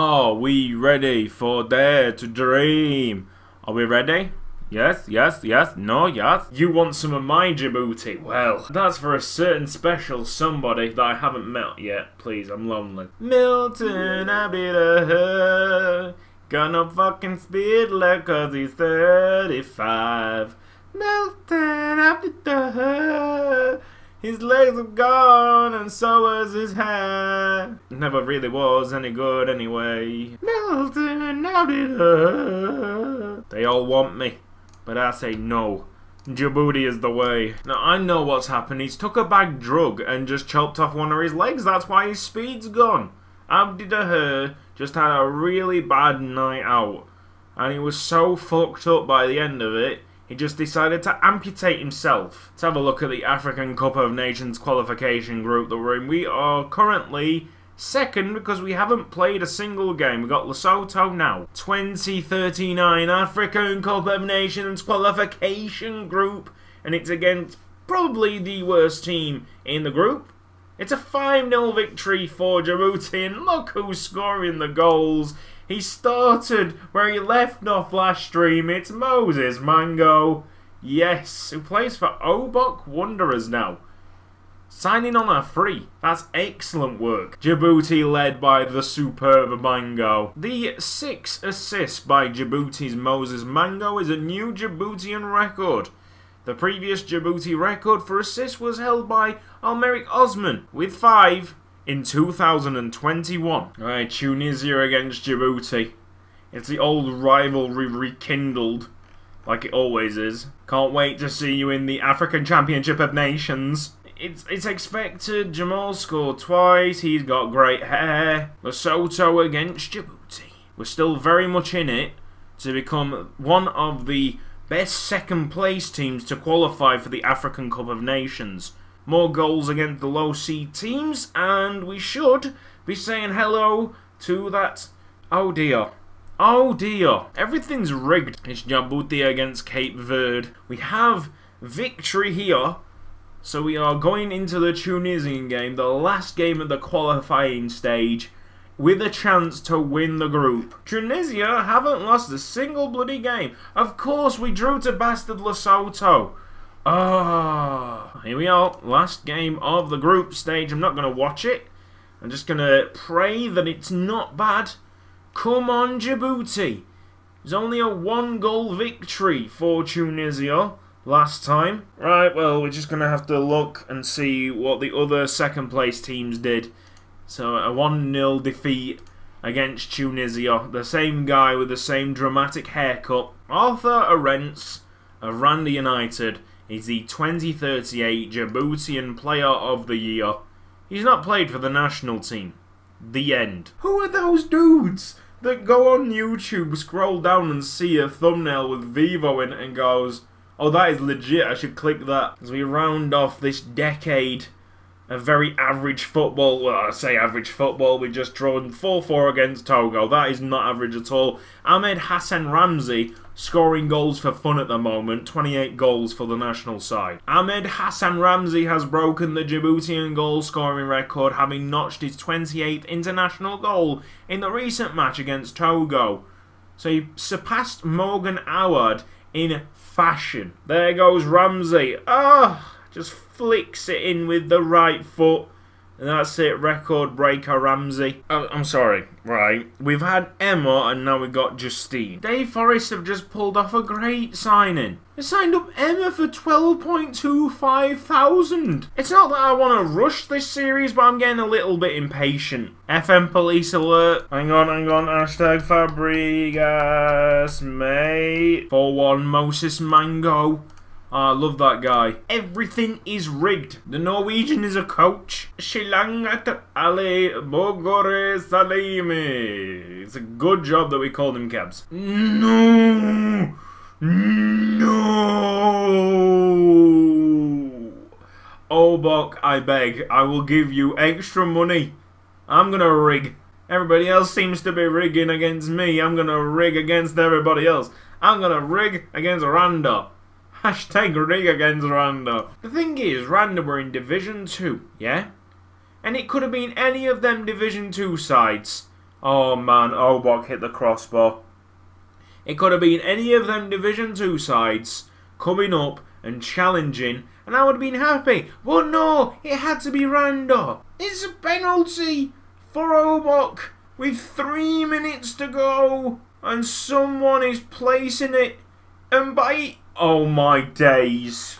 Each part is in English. Are we ready for Dare to Dream? Are we ready? Yes, yes, yes, no, yes. You want some of my Djibouti? Well, that's for a certain special somebody that I haven't met yet. Please, I'm lonely. Milton Abita, got no fucking speed left cause he's 35. Milton Abita, his legs have gone and so was his hair. Never really was any good anyway. Milton Abita. They all want me. But I say no. Djibouti is the way. Now I know what's happened. He's took a bag drug and just chopped off one of his legs. That's why his speed's gone. Abdi Deher just had a really bad night out. And he was so fucked up by the end of it, he just decided to amputate himself. Let's have a look at the African Cup of Nations qualification group that we're in. We are currently second because we haven't played a single game. We've got Lesotho now. 2039 African Cup of Nations qualification group. And it's against probably the worst team in the group. It's a 5-0 victory for Djibouti. And look who's scoring the goals. He started where he left off last stream. It's Moses Mango. Yes, who plays for Obok Wanderers now. Signing on a free. That's excellent work. Djibouti led by the superb Mango. The 6 assists by Djibouti's Moses Mango is a new Djiboutian record. The previous Djibouti record for assists was held by Almeric Osman with 5 in 2021. Alright, Tunisia against Djibouti. It's the old rivalry rekindled, like it always is. Can't wait to see you in the African Championship of Nations. It's expected. Jamal scored twice. He's got great hair. Lesotho against Djibouti. We're still very much in it to become one of the best second place teams to qualify for the African Cup of Nations. More goals against the low seed teams, and we should be saying hello to that. Oh dear. Oh dear. Everything's rigged. It's Djibouti against Cape Verde. We have victory here. So we are going into the Tunisian game, the last game of the qualifying stage, with a chance to win the group. Tunisia haven't lost a single bloody game. Of course we drew to bastard Lesotho. Ah, here we are, last game of the group stage. I'm not going to watch it. I'm just going to pray that it's not bad. Come on, Djibouti. It's only a 1-goal victory for Tunisia last time. Right, well, we're just going to have to look and see what the other second place teams did. So a 1-0 defeat against Tunisia. The same guy with the same dramatic haircut. Arthur Arentz of Randy United is the 2038 Djiboutian Player of the Year. He's not played for the national team. The end. Who are those dudes that go on YouTube, scroll down and see a thumbnail with Vivo in it and goes, oh, that is legit, I should click that. As we round off this decade of very average football. Well, I say average football, we just drawn 4-4 against Togo. That is not average at all. Ahmed Hassan Ramsey scoring goals for fun at the moment. 28 goals for the national side. Ahmed Hassan Ramsey has broken the Djiboutian goal scoring record, having notched his 28th international goal in the recent match against Togo. So he surpassed Morgan Howard in fashion. There goes Ramsey. Ah, oh, just flicks it in with the right foot. And that's it, record breaker Ramsey. Oh, I'm sorry, right. We've had Emma and now we've got Justine. Dave Forrest have just pulled off a great signing. They signed up Emma for 12,250. It's not that I want to rush this series, but I'm getting a little bit impatient. FM police alert. Hang on, hashtag Fabregas, mate. 4-1 Moses Mango. I love that guy. Everything is rigged. The Norwegian is a coach. Shilangat Ali Bogore Salimi. It's a good job that we called him Kebs. No! No! Obok, I beg. I will give you extra money. I'm gonna rig. Everybody else seems to be rigging against me. I'm gonna rig against everybody else. I'm gonna rig against Randa. Hashtag rig against Randa. The thing is, Randa were in Division 2, yeah? And it could have been any of them Division 2 sides. Oh man, Obok hit the crossbar. It could have been any of them Division 2 sides coming up and challenging, and I would have been happy. But no, it had to be Rando. It's a penalty for Obok with 3 minutes to go, and someone is placing it. And by... oh my days.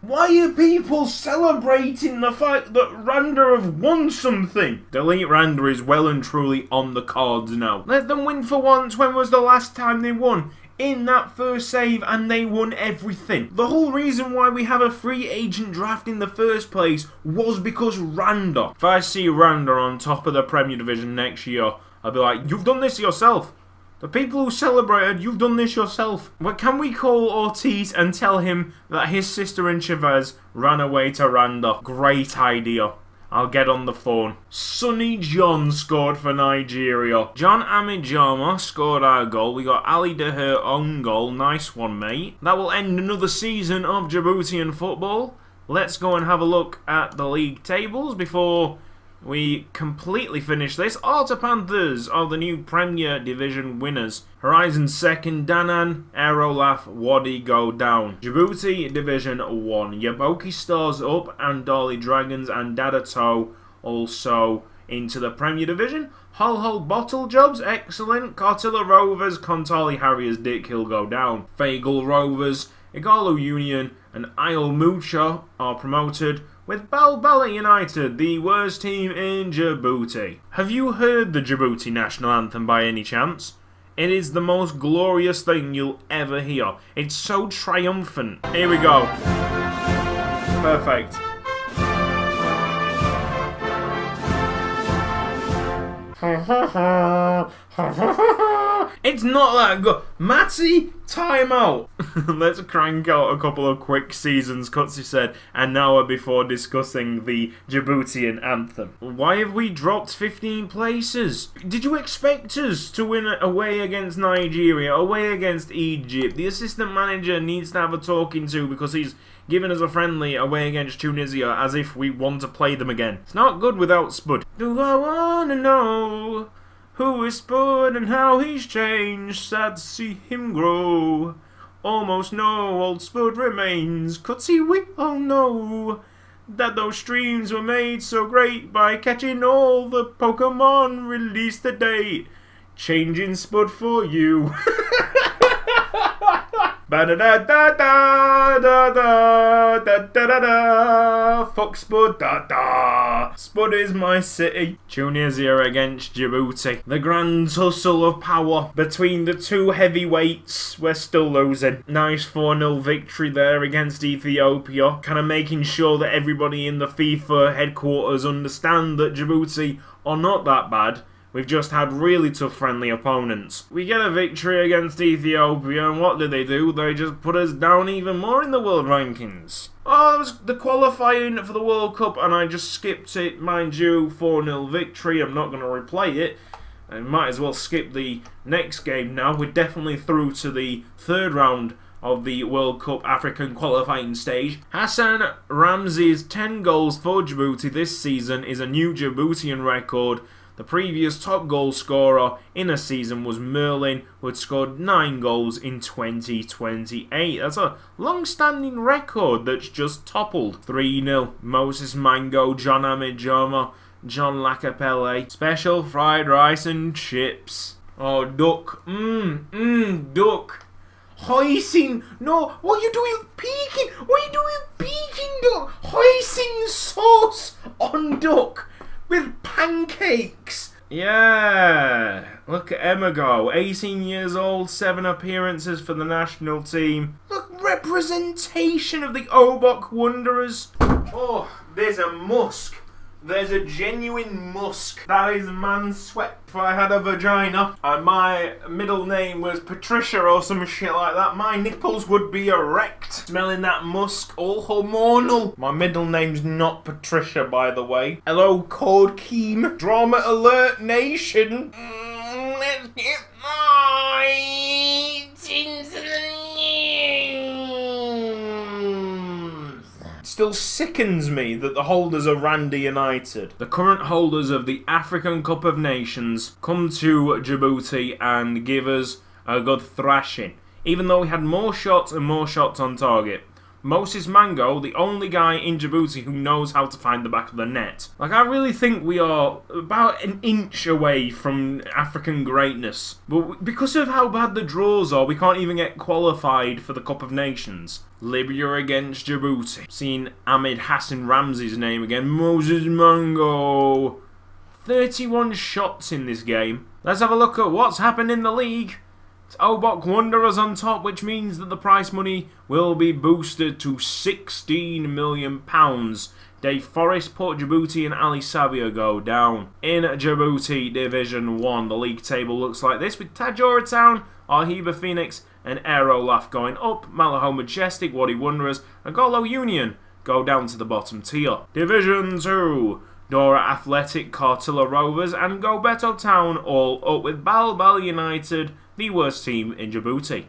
Why are people celebrating the fact that Randa have won something? Delete Randa is well and truly on the cards now. Let them win for once. When was the last time they won? In that first save, and they won everything. The whole reason why we have a free agent draft in the first place was because Randa. If I see Randa on top of the Premier Division next year, I'll be like, you've done this yourself. The people who celebrated, you've done this yourself. But can we call Ortiz and tell him that his sister in Chavez ran away to Randa? Great idea. I'll get on the phone. Sonny John scored for Nigeria. John Amidjoma scored our goal. We got Ali Deher on goal. Nice one, mate. That will end another season of Djiboutian football. Let's go and have a look at the league tables before... we completely finished this. Altar Panthers are the new Premier Division winners. Horizon 2nd, Danan, Aerolaf, Wadi go down. Djibouti Division 1. Yaboki Stars up, and Dolly Dragons and Dadato also into the Premier Division. Hull Hole Bottle Jobs, excellent. Cartilla Rovers, Contali Harrier's Dick Hill go down. Fagel Rovers, Igalu Union and Isle Mucho are promoted, with Balbala United, the worst team in Djibouti. Have you heard the Djibouti national anthem by any chance? It is the most glorious thing you'll ever hear. It's so triumphant. Here we go. Perfect. It's not that good. Matty, time out. Let's crank out a couple of quick seasons, Kutsi said, an hour before discussing the Djiboutian anthem. Why have we dropped 15 places? Did you expect us to win away against Nigeria, away against Egypt? The assistant manager needs to have a talking to because he's given us a friendly away against Tunisia as if we want to play them again. It's not good without Spud. Do I wanna know who is Spud and how he's changed? Sad to see him grow. Almost no old Spud remains. Could see we all know that those streams were made so great by catching all the Pokemon released to date. Changing Spud for you. Fuck Spud, Spud is my city. Tunisia against Djibouti. The grand tussle of power between the two heavyweights. We're still losing. Nice 4-0 victory there against Ethiopia. Kind of making sure that everybody in the FIFA headquarters understand that Djibouti are not that bad. We've just had really tough friendly opponents. We get a victory against Ethiopia, and what do? They just put us down even more in the world rankings. Oh, that was the qualifying for the World Cup, and I just skipped it. Mind you, 4-0 victory. I'm not going to replay it. I might as well skip the next game now. We're definitely through to the third round of the World Cup African qualifying stage. Hassan Ramsey's 10 goals for Djibouti this season is a new Djiboutian record. The previous top goal scorer in a season was Merlin, who had scored 9 goals in 2028. That's a long-standing record that's just toppled. 3-0. Moses Mango, John Amidjoma, John Lacapelle. Special fried rice and chips. Oh, duck. Duck. Hoisin. No, what are you doing peeking? What are you doing peeking, duck? Hoisin sauce on duck. With pancakes! Yeah! Look at Emigo, 18 years old, 7 appearances for the national team. Look, representation of the Obok Wanderers. Oh, there's a musk. There's a genuine musk. That is man's sweat. If I had a vagina and my middle name was Patricia or some shit like that, my nipples would be erect. Smelling that musk, all hormonal. My middle name's not Patricia, by the way. Hello, Code Keem. Drama Alert Nation. Let's get right into the news. Still sickens me that the holders are Randy United. The current holders of the African Cup of Nations come to Djibouti and give us a good thrashing, even though we had more shots and more shots on target. Moses Mango, the only guy in Djibouti who knows how to find the back of the net. Like, I really think we are about an inch away from African greatness. But because of how bad the draws are, we can't even get qualified for the Cup of Nations. Libya against Djibouti. Seen Ahmed Hassan Ramsey's name again. Moses Mango. 31 shots in this game. Let's have a look at what's happened in the league. Obok Wanderers on top, which means that the prize money will be boosted to £16 million. Dave Forrest, Port Djibouti and Ali Sabia go down. In Djibouti Division 1, the league table looks like this, with Tadjoura Town, Arhiba Phoenix and Aerolaf going up. Malahoe Majestic, Wadi Wanderers and Igalu Union go down to the bottom tier. Division 2. Dora Athletic, Cartilla Rovers and Gobeto Town all up, with Balbala United the worst team in Djibouti.